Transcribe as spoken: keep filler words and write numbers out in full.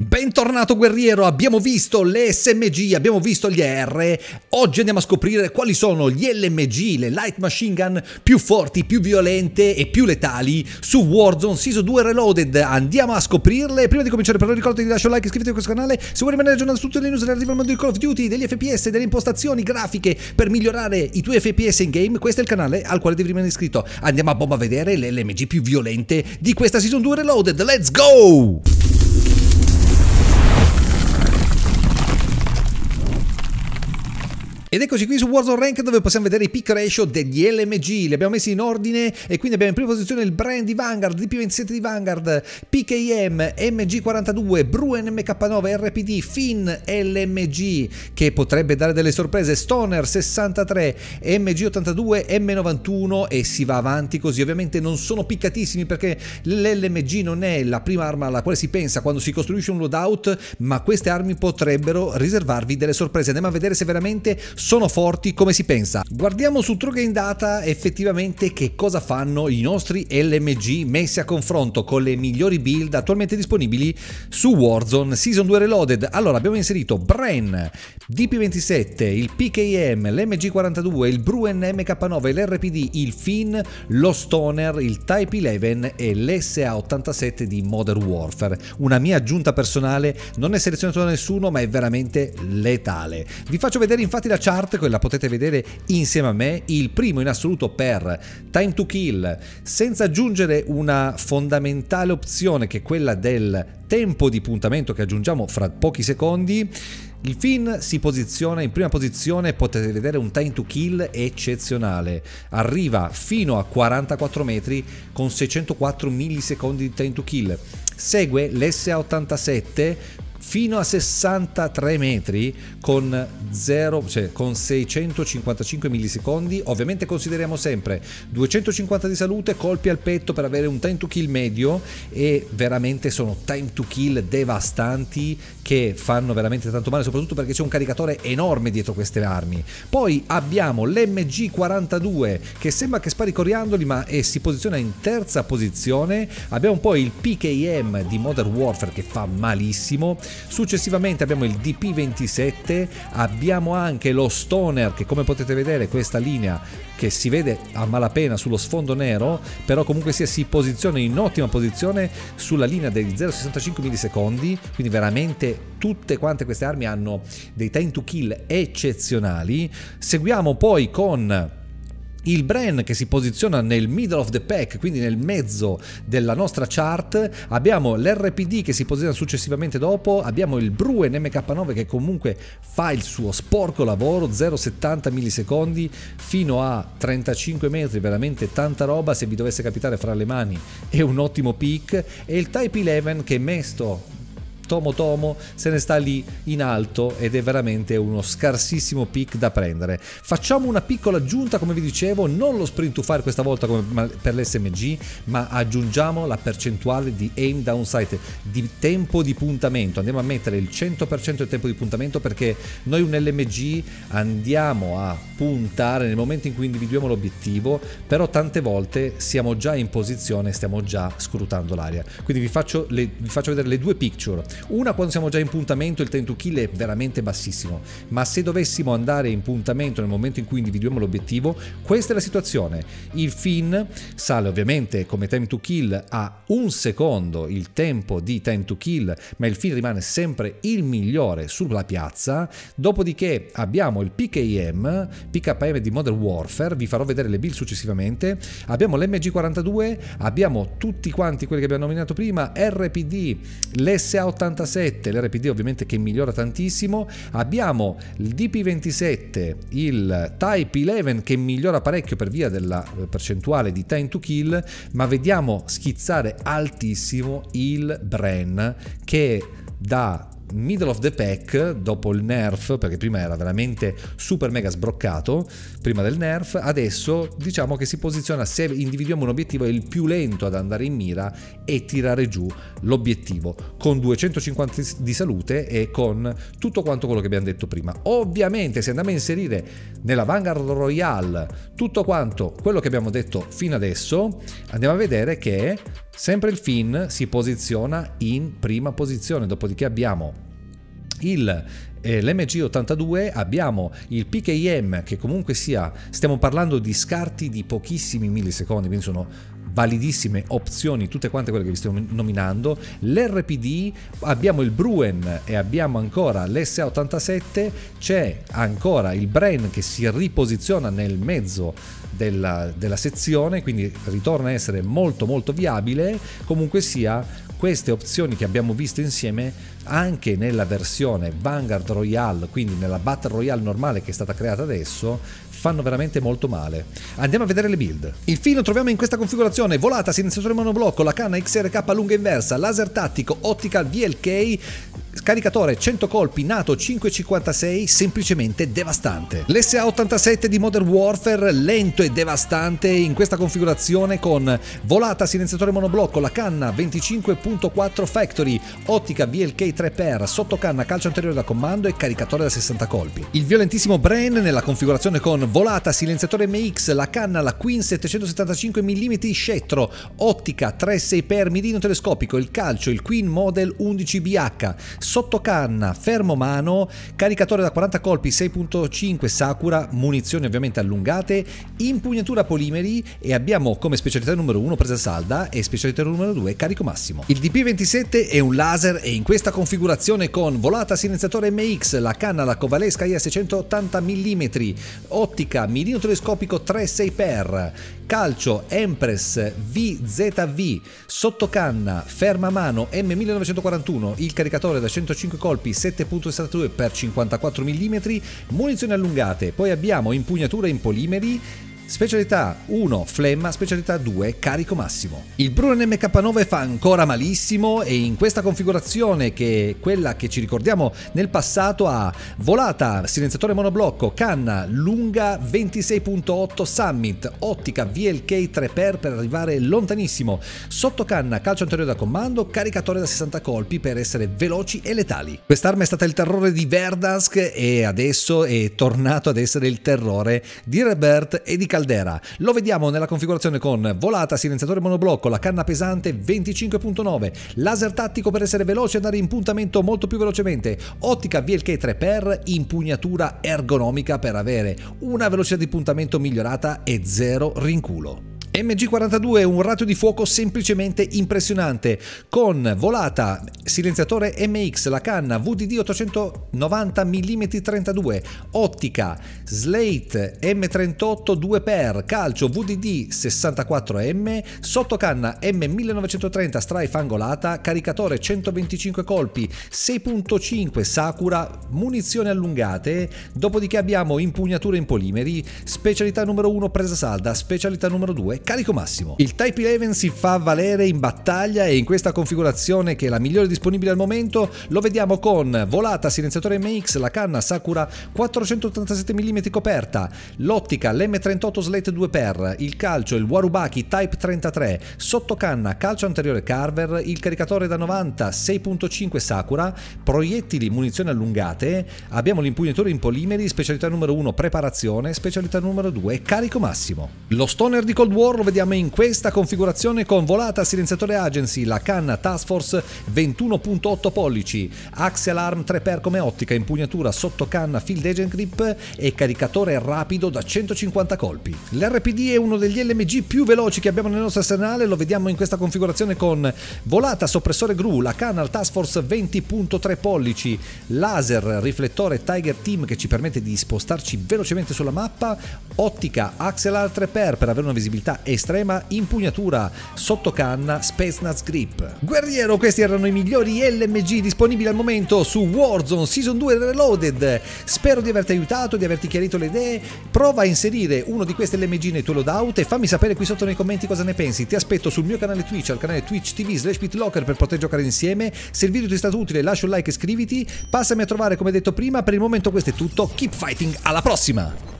Bentornato guerriero, abbiamo visto le S M G, abbiamo visto gli A R, oggi andiamo a scoprire quali sono gli L M G, le Light Machine Gun più forti, più violente e più letali su Warzone Season due Reloaded. Andiamo a scoprirle. Prima di cominciare però ricordati di lasciare un like e iscrivetevi a questo canale se vuoi rimanere aggiornato su tutte le news relative al mondo di Call of Duty, degli F P S, delle impostazioni grafiche per migliorare i tuoi F P S in game. Questo è il canale al quale devi rimanere iscritto. Andiamo a bomba a vedere l'L M G più violente di questa Season due Reloaded. Let's go! Ed eccoci qui su Warzone Rank dove possiamo vedere i pick ratio degli L M G, li abbiamo messi in ordine e quindi abbiamo in prima posizione il Bren di Vanguard, D P ventisette di Vanguard, P K M, M G quarantadue, Bruen M K nove, R P D, Finn L M G che potrebbe dare delle sorprese, Stoner sessantatré, M G ottantadue, M novantuno e si va avanti così. Ovviamente non sono piccatissimi perché l'L M G non è la prima arma alla quale si pensa quando si costruisce un loadout, ma queste armi potrebbero riservarvi delle sorprese. Andiamo a vedere se veramente sono forti come si pensa. Guardiamo su True Game Data effettivamente che cosa fanno i nostri L M G messi a confronto con le migliori build attualmente disponibili su Warzone Season due Reloaded. Allora abbiamo inserito Bren, D P ventisette, il P K M, l'M G quarantadue, il Bruen M K nove, l'R P D, il Finn, lo Stoner, il Type undici e l'S A ottantasette di Modern Warfare. Una mia aggiunta personale, non è selezionato da nessuno ma è veramente letale. Vi faccio vedere infatti la chart, quella potete vedere insieme a me. Il primo in assoluto per time to kill, senza aggiungere una fondamentale opzione che è quella del tempo di puntamento che aggiungiamo fra pochi secondi. Il Finn si posiziona in prima posizione, potete vedere un time to kill eccezionale, arriva fino a quarantaquattro metri con seicentoquattro millisecondi di time to kill. Segue l'S A ottantasette fino a sessantatré metri con, zero, cioè, con seicentocinquantacinque millisecondi. Ovviamente consideriamo sempre duecentocinquanta di salute, colpi al petto per avere un time to kill medio, e veramente sono time to kill devastanti che fanno veramente tanto male, soprattutto perché c'è un caricatore enorme dietro queste armi. Poi abbiamo l'M G quarantadue che sembra che spari coriandoli ma eh, si posiziona in terza posizione. Abbiamo poi il P K M di Modern Warfare che fa malissimo. Successivamente abbiamo il D P ventisette, abbiamo anche lo Stoner che, come potete vedere, questa linea che si vede a malapena sullo sfondo nero, però comunque sia si posiziona in ottima posizione sulla linea dei zero virgola sessantacinque millisecondi, quindi veramente tutte quante queste armi hanno dei time to kill eccezionali. Seguiamo poi con il Bren che si posiziona nel middle of the pack, quindi nel mezzo della nostra chart. Abbiamo l'R P D che si posiziona successivamente dopo, abbiamo il Bruen M K nove che comunque fa il suo sporco lavoro, zero virgola settanta millisecondi fino a trentacinque metri, veramente tanta roba, se vi dovesse capitare fra le mani è un ottimo pick. E il Type undici che è messo tomo tomo se ne sta lì in alto ed è veramente uno scarsissimo pick da prendere. Facciamo una piccola aggiunta, come vi dicevo, non lo sprint to fire questa volta come per l'S M G, ma aggiungiamo la percentuale di aim down sight, di tempo di puntamento. Andiamo a mettere il cento per cento del tempo di puntamento perché noi un L M G andiamo a puntare nel momento in cui individuiamo l'obiettivo, però tante volte siamo già in posizione, stiamo già scrutando l'aria. Quindi vi faccio, le, vi faccio vedere le due picture. Una, quando siamo già in puntamento il time to kill è veramente bassissimo, ma se dovessimo andare in puntamento nel momento in cui individuiamo l'obiettivo, questa è la situazione. Il Finn sale ovviamente come time to kill a un secondo il tempo di time to kill, ma il Finn rimane sempre il migliore sulla piazza. Dopodiché abbiamo il P K M, P K M di Modern Warfare, vi farò vedere le build successivamente. Abbiamo l'M G quarantadue, abbiamo tutti quanti quelli che abbiamo nominato prima, R P D, l'S A ottantasette, l'R P D ovviamente che migliora tantissimo, abbiamo il D P ventisette, il Type undici che migliora parecchio per via della percentuale di time to kill, ma vediamo schizzare altissimo il Bren che da middle of the pack dopo il nerf, perché prima era veramente super mega sbroccato prima del nerf, adesso diciamo che si posiziona, se individuiamo un obiettivo è il più lento ad andare in mira e tirare giù l'obiettivo, con duecentocinquanta di salute e con tutto quanto quello che abbiamo detto prima. Ovviamente se andiamo a inserire nella Vanguard Royale tutto quanto quello che abbiamo detto fino adesso, andiamo a vedere che sempre il Finn si posiziona in prima posizione, dopodiché abbiamo il eh, l'M G ottantadue, abbiamo il P K M, che comunque sia, stiamo parlando di scarti di pochissimi millisecondi, quindi sono validissime opzioni tutte quante quelle che vi sto nominando, l'R P D, abbiamo il Bruen e abbiamo ancora l'S ottantasette, c'è ancora il Bren che si riposiziona nel mezzo della, della sezione, quindi ritorna a essere molto molto viabile. Comunque sia, queste opzioni che abbiamo visto insieme anche nella versione Vanguard Royale, quindi nella Battle Royale normale che è stata creata adesso, fanno veramente molto male. Andiamo a vedere le build. Infine lo troviamo in questa configurazione: volata, silenziatore monoblocco, la canna X R K lunga inversa, laser tattico, ottical V L K, caricatore cento colpi, NATO cinque cinquantasei, semplicemente devastante. L'S A ottantasette di Modern Warfare, lento e devastante in questa configurazione con volata, silenziatore monoblocco, la canna venticinque punto quattro Factory, ottica V L K tre per, sottocanna calcio anteriore da commando e caricatore da sessanta colpi. Il violentissimo Bren nella configurazione con volata, silenziatore M X, la canna, la Queen settecentosettantacinque millimetri scettro, ottica tre sei per, mirino telescopico, il calcio, il Queen Model undici B H, sottocanna, fermo mano, caricatore da quaranta colpi sei punto cinque Sakura, munizioni ovviamente allungate, impugnatura polimeri e abbiamo come specialità numero uno presa salda e specialità numero due carico massimo. Il D P ventisette è un laser e in questa configurazione con volata, silenziatore M X, la canna, la Kovalevska I A seicentottanta millimetri, ottica, mirino telescopico tre sei per, calcio Empress V Z V, sottocanna, ferma mano M millenovecentoquarantuno, il caricatore da centocinque colpi sette punto sessantadue per cinquantaquattro millimetri, munizioni allungate, poi abbiamo impugnatura in polimeri, specialità uno flemma, specialità due carico massimo. Il Bruen M K nove fa ancora malissimo e in questa configurazione, che è quella che ci ricordiamo nel passato, ha volata, silenziatore monoblocco, canna lunga ventisei punto otto Summit, ottica V L K tre per per arrivare lontanissimo, sottocanna calcio anteriore da commando, caricatore da sessanta colpi per essere veloci e letali. Quest'arma è stata il terrore di Verdansk e adesso è tornato ad essere il terrore di Rebirth e di Caldera. Caldera. Lo vediamo nella configurazione con volata, silenziatore monoblocco, la canna pesante venticinque punto nove, laser tattico per essere veloce e andare in puntamento molto più velocemente, ottica V L K tre per, impugnatura ergonomica per avere una velocità di puntamento migliorata e zero rinculo. M G quarantadue, un ratio di fuoco semplicemente impressionante con volata, silenziatore M X, la canna V D D ottocentonovanta millimetri trentadue, ottica Slate M trentotto due per, calcio V D D sessantaquattro M, sottocanna M millenovecentotrenta strife angolata, caricatore centoventicinque colpi sei punto cinque Sakura, munizioni allungate, dopodiché abbiamo impugnature in polimeri, specialità numero uno presa salda, specialità numero due carico massimo. Il Type undici si fa valere in battaglia e in questa configurazione, che è la migliore disponibile al momento, lo vediamo con volata, silenziatore M X, la canna Sakura quattrocentottantasette millimetri coperta, l'ottica l'M trentotto Slate due per, il calcio il Warubaki Type trentatré, sottocanna calcio anteriore Carver, il caricatore da novanta sei punto cinque Sakura, proiettili, munizioni allungate, abbiamo l'impugnatore in polimeri, specialità numero uno preparazione, specialità numero due carico massimo. Lo Stoner di Cold War lo vediamo in questa configurazione con volata, silenziatore Agency, la canna Task Force ventuno punto otto pollici, Axial Arm tre per come ottica, impugnatura, sottocanna Field Agent Grip e caricatore rapido da centocinquanta colpi. L'R P D è uno degli L M G più veloci che abbiamo nel nostro arsenale, lo vediamo in questa configurazione con volata, soppressore Gru, la canna Task Force venti punto tre pollici, laser, riflettore Tiger Team che ci permette di spostarci velocemente sulla mappa, ottica Axial Arm tre per per avere una visibilità potenza, estrema impugnatura, sottocanna, Spetsnaz grip. Guerriero, questi erano i migliori L M G disponibili al momento su Warzone Season due Reloaded. Spero di averti aiutato, di averti chiarito le idee. Prova a inserire uno di questi L M G nei tuoi loadout e fammi sapere qui sotto nei commenti cosa ne pensi. Ti aspetto sul mio canale Twitch, al canale twitch punto tv slash pitlocker, per poter giocare insieme. Se il video ti è stato utile lascia un like e iscriviti. Passami a trovare come detto prima. Per il momento questo è tutto, keep fighting, alla prossima!